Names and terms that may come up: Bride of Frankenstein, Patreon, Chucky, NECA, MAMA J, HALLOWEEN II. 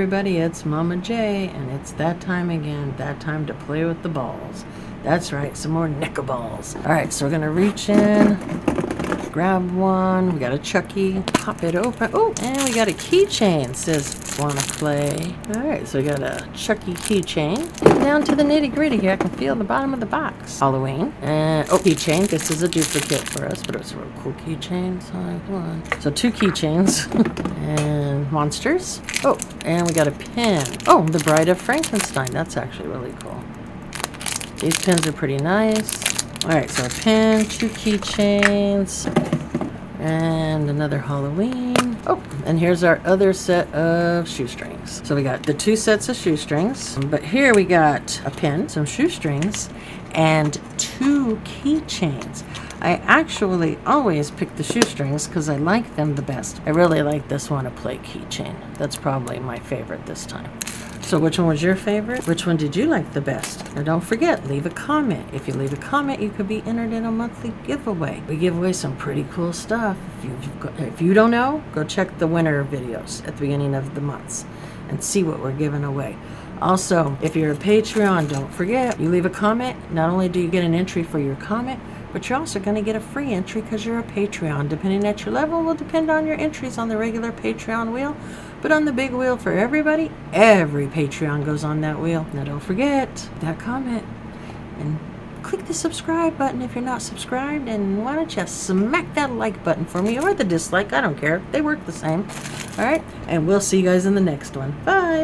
everybody, it's Mama J, and it's that time again, that time to play with the balls. That's right, some more NECA balls. All right, so we're gonna reach in, grab one, we got a Chucky, pop it open, oh, and we got a keychain, says, wanna play. All right, so we got a Chucky keychain. Down to the nitty gritty here, I can feel the bottom of the box. Halloween, and, oh, keychain, this is a duplicate for us, but it's a real cool keychain, so I have one. So two keychains, and monsters. Oh, and we got a pin. Oh, the Bride of Frankenstein, that's actually really cool. These pins are pretty nice. All right, so a pin, two keychains, and another Halloween. Oh, and here's our other set of shoestrings. So we got the two sets of shoestrings, but here we got a pin, some shoestrings, and two keychains. I actually always pick the shoestrings because I like them the best. I really like this one, a play keychain. That's probably my favorite this time. So which one was your favorite? Which one did you like the best? And don't forget, leave a comment. If you leave a comment, you could be entered in a monthly giveaway. We give away some pretty cool stuff. If you don't know, go check the winter videos at the beginning of the months and see what we're giving away. Also, if you're a Patreon, don't forget, you leave a comment. Not only do you get an entry for your comment, but you're also going to get a free entry because you're a Patreon. Depending at your level will depend on your entries on the regular Patreon wheel. But on the big wheel for everybody, every Patreon goes on that wheel. Now don't forget that comment. And click the subscribe button if you're not subscribed. And why don't you smack that like button for me or the dislike. I don't care. They work the same. All right. And we'll see you guys in the next one. Bye.